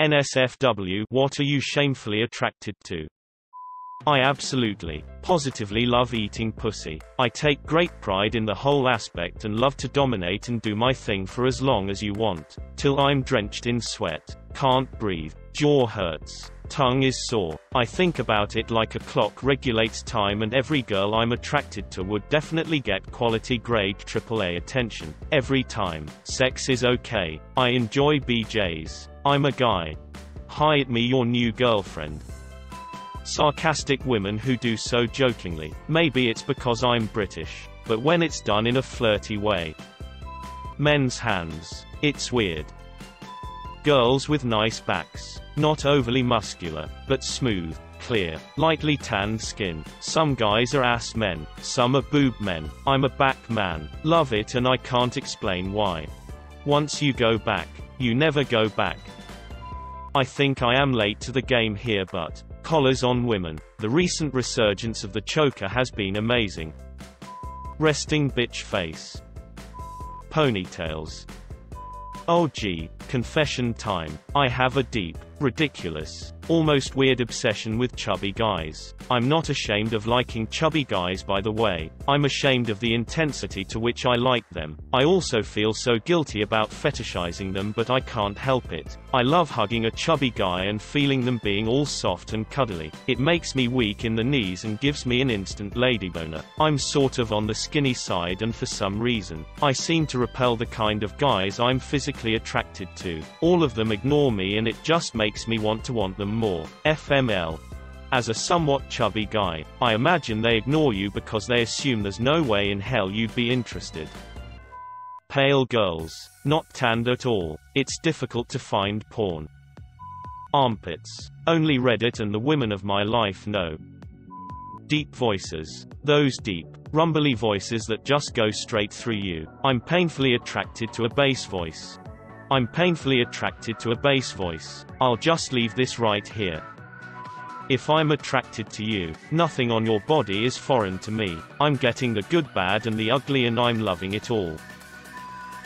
NSFW, what are you shamefully attracted to? I absolutely, positively love eating pussy. I take great pride in the whole aspect and love to dominate and do my thing for as long as you want, till I'm drenched in sweat, can't breathe, jaw hurts, tongue is sore. I think about it like a clock regulates time, and every girl I'm attracted to would definitely get quality grade AAA attention, every time. Sex is okay. I enjoy BJs. I'm a guy. Hi at me, your new girlfriend. Sarcastic women who do so jokingly. Maybe it's because I'm British, but when it's done in a flirty way. Men's hands. It's weird. Girls with nice backs. Not overly muscular, but smooth, clear, lightly tanned skin. Some guys are ass men, some are boob men. I'm a back man. Love it, and I can't explain why. Once you go back, you never go back. I think I am late to the game here, but collars on women. The recent resurgence of the choker has been amazing. Resting bitch face. Ponytails. Oh gee, confession time. I have a deep, ridiculous, almost weird obsession with chubby guys. I'm not ashamed of liking chubby guys, by the way. I'm ashamed of the intensity to which I like them. I also feel so guilty about fetishizing them, but I can't help it. I love hugging a chubby guy and feeling them being all soft and cuddly. It makes me weak in the knees and gives me an instant lady boner. I'm sort of on the skinny side, and for some reason, I seem to repel the kind of guys I'm physically attracted to. All of them ignore me, and it just makes me want them more. FML. As a somewhat chubby guy, I imagine they ignore you because they assume there's no way in hell you'd be interested. Pale girls. Not tanned at all. It's difficult to find porn. Armpits. Only Reddit and the women of my life know. Deep voices. Those deep, rumbly voices that just go straight through you. I'm painfully attracted to a bass voice. I'm painfully attracted to a bass voice. I'll just leave this right here. If I'm attracted to you, nothing on your body is foreign to me. I'm getting the good, bad and the ugly, and I'm loving it all.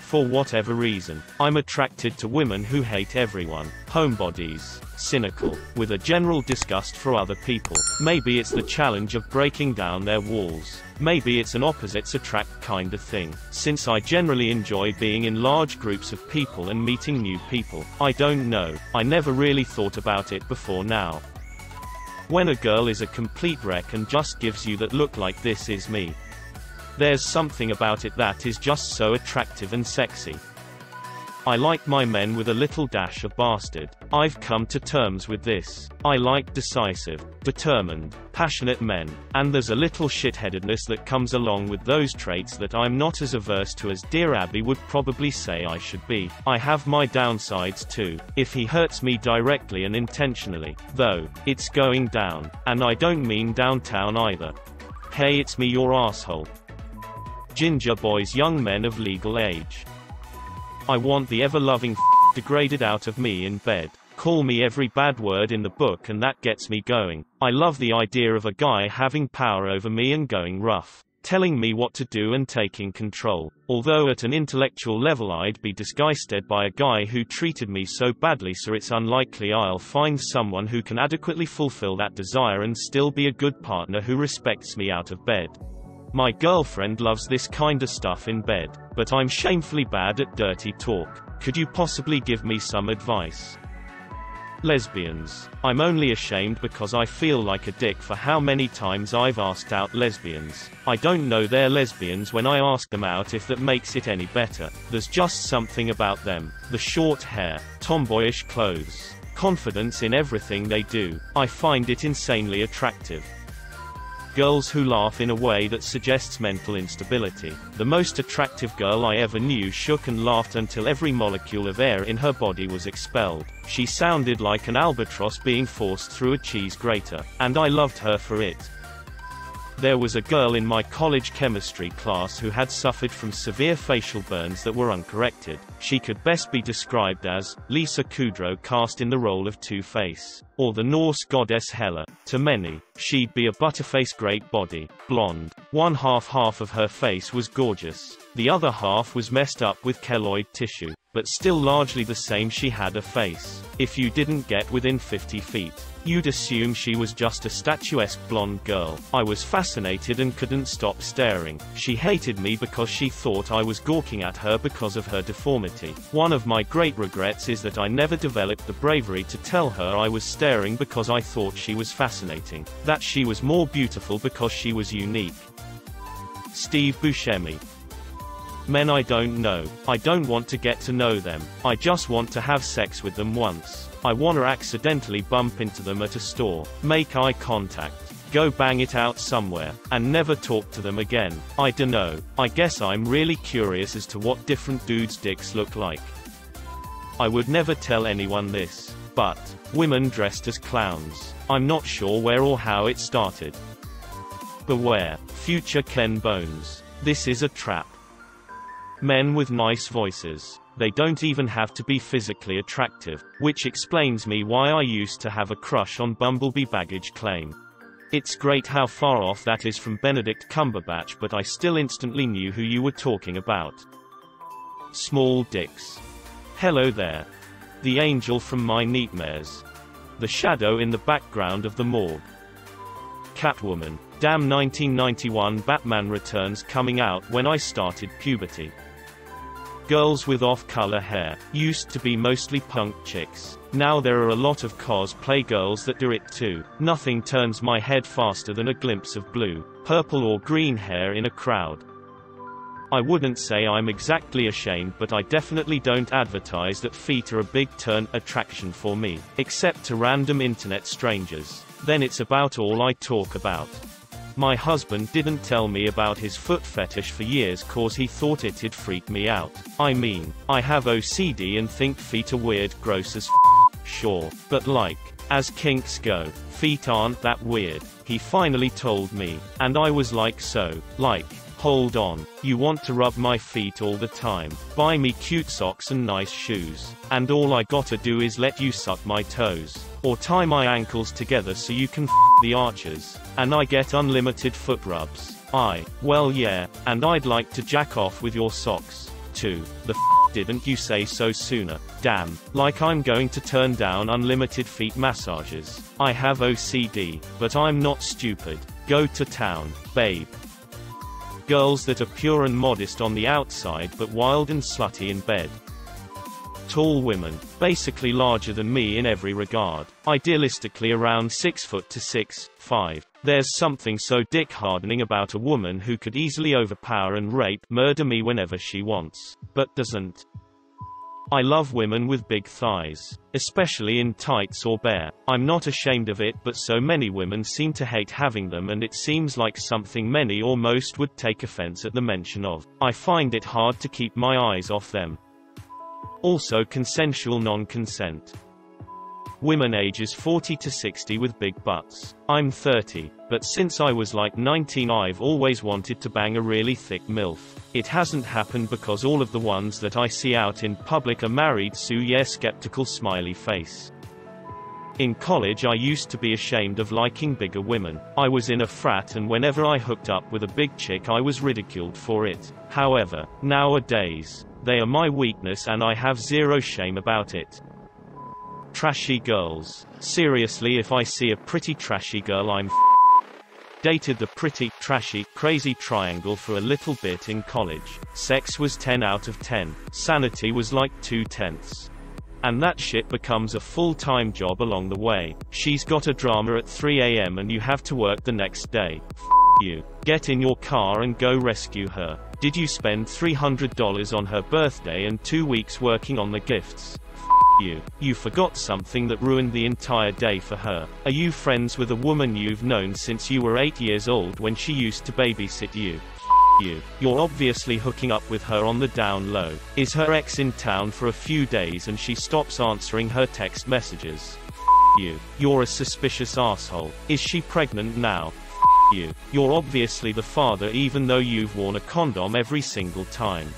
For whatever reason, I'm attracted to women who hate everyone. Homebodies. Cynical. With a general disgust for other people. Maybe it's the challenge of breaking down their walls. Maybe it's an opposites attract kind of thing. Since I generally enjoy being in large groups of people and meeting new people. I don't know. I never really thought about it before now. When a girl is a complete wreck and just gives you that look like, this is me. There's something about it that is just so attractive and sexy. I like my men with a little dash of bastard. I've come to terms with this. I like decisive, determined, passionate men, and there's a little shitheadedness that comes along with those traits that I'm not as averse to as dear Abby would probably say I should be. I have my downsides too. If he hurts me directly and intentionally, though, it's going down, and I don't mean downtown either. Hey, it's me, your asshole. Ginger boys, young men of legal age. I want the ever-loving f*** degraded out of me in bed. Call me every bad word in the book, and that gets me going. I love the idea of a guy having power over me and going rough, telling me what to do and taking control. Although at an intellectual level I'd be disgusted by a guy who treated me so badly, so it's unlikely I'll find someone who can adequately fulfill that desire and still be a good partner who respects me out of bed. My girlfriend loves this kind of stuff in bed, but I'm shamefully bad at dirty talk. Could you possibly give me some advice? Lesbians. I'm only ashamed because I feel like a dick for how many times I've asked out lesbians. I don't know they're lesbians when I ask them out, if that makes it any better. There's just something about them. The short hair, tomboyish clothes, confidence in everything they do. I find it insanely attractive. Girls who laugh in a way that suggests mental instability. The most attractive girl I ever knew shook and laughed until every molecule of air in her body was expelled. She sounded like an albatross being forced through a cheese grater, and I loved her for it. There was a girl in my college chemistry class who had suffered from severe facial burns that were uncorrected. She could best be described as Lisa Kudrow cast in the role of Two-Face, or the Norse goddess Hela. To many, she'd be a butterface, great body, blonde. One half of her face was gorgeous. The other half was messed up with keloid tissue. but still largely the same. She had a face. If you didn't get within 50 feet, you'd assume she was just a statuesque blonde girl. I was fascinated and couldn't stop staring. She hated me because she thought I was gawking at her because of her deformity. One of my great regrets is that I never developed the bravery to tell her I was staring because I thought she was fascinating, that she was more beautiful because she was unique. Steve Buscemi. Men I don't know. I don't want to get to know them. I just want to have sex with them once. I wanna accidentally bump into them at a store, make eye contact, go bang it out somewhere, and never talk to them again. I dunno. I guess I'm really curious as to what different dudes' dicks look like. I would never tell anyone this, but women dressed as clowns. I'm not sure where or how it started. Beware, future Ken Bones. This is a trap. Men with nice voices. They don't even have to be physically attractive, which explains me why I used to have a crush on Bumblebee Baggage Claim. It's great how far off that is from Benedict Cumberbatch, but I still instantly knew who you were talking about. Small dicks. Hello there. The angel from my nightmares. The shadow in the background of the morgue. Catwoman. Damn 1991 Batman Returns coming out when I started puberty. Girls with off-color hair. Used to be mostly punk chicks. Now there are a lot of cosplay girls that do it too. Nothing turns my head faster than a glimpse of blue, purple or green hair in a crowd. I wouldn't say I'm exactly ashamed, but I definitely don't advertise that feet are a big turn attraction for me, except to random internet strangers. Then it's about all I talk about. My husband didn't tell me about his foot fetish for years cause he thought it'd freak me out. I mean, I have OCD and think feet are weird, gross as f, sure, but like, as kinks go, feet aren't that weird. He finally told me, and I was like, so, like, hold on, you want to rub my feet all the time, buy me cute socks and nice shoes, and all I gotta do is let you suck my toes, or tie my ankles together so you can f the arches, and I get unlimited foot rubs. Well yeah, and I'd like to jack off with your socks, too. The f didn't you say so sooner? Damn, like I'm going to turn down unlimited feet massages. I have OCD, but I'm not stupid. Go to town, babe. Girls that are pure and modest on the outside but wild and slutty in bed. Tall women, basically larger than me in every regard, idealistically around 6 foot to 6'5". There's something so dick hardening about a woman who could easily overpower and rape, murder me whenever she wants, but doesn't. I love women with big thighs, especially in tights or bare. I'm not ashamed of it, but so many women seem to hate having them, and it seems like something many or most would take offense at the mention of. I find it hard to keep my eyes off them. Also consensual non-consent. Women ages 40 to 60 with big butts. I'm 30, but since I was like 19 I've always wanted to bang a really thick MILF. It hasn't happened because all of the ones that I see out in public are married, so yeah, skeptical smiley face. In college I used to be ashamed of liking bigger women. I was in a frat, and whenever I hooked up with a big chick I was ridiculed for it. However, nowadays, they are my weakness and I have zero shame about it. Trashy girls. Seriously, if I see a pretty trashy girl I'm dated the pretty, trashy, crazy triangle for a little bit in college. Sex was 10 out of 10. Sanity was like 2/10. And that shit becomes a full-time job along the way. She's got a drama at 3 AM and you have to work the next day. You. Get in your car and go rescue her. Did you spend $300 on her birthday and 2 weeks working on the gifts? You forgot something that ruined the entire day for her. Are you friends with a woman you've known since you were 8 years old when she used to babysit you? You're obviously hooking up with her on the down low. Is her ex in town for a few days and she stops answering her text messages? You're a suspicious asshole. Is she pregnant now? You're obviously the father even though you've worn a condom every single time.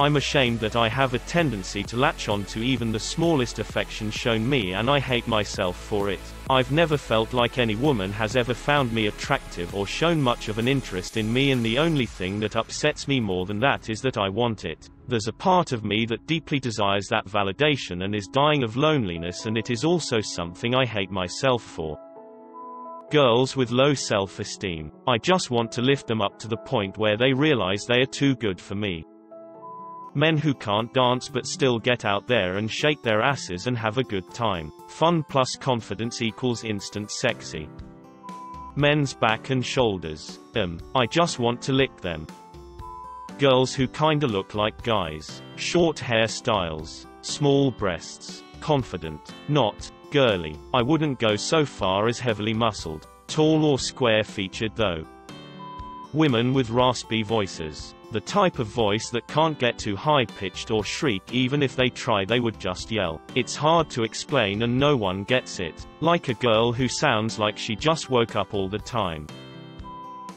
I'm ashamed that I have a tendency to latch on to even the smallest affection shown me, and I hate myself for it. I've never felt like any woman has ever found me attractive or shown much of an interest in me, and the only thing that upsets me more than that is that I want it. There's a part of me that deeply desires that validation and is dying of loneliness, and it is also something I hate myself for. Girls with low self-esteem. I just want to lift them up to the point where they realize they are too good for me. Men who can't dance but still get out there and shake their asses and have a good time. Fun plus confidence equals instant sexy. Men's back and shoulders. I just want to lick them. Girls who kinda look like guys. Short hairstyles. Small breasts. Confident. Not girly. I wouldn't go so far as heavily muscled. Tall or square-featured though. Women with raspy voices. The type of voice that can't get too high-pitched or shriek, even if they try they would just yell. It's hard to explain and no one gets it. Like a girl who sounds like she just woke up all the time.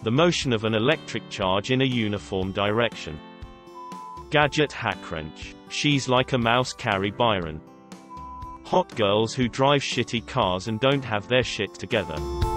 The motion of an electric charge in a uniform direction. Gadget hackwench. She's like a mouse, Carrie Byron. Hot girls who drive shitty cars and don't have their shit together.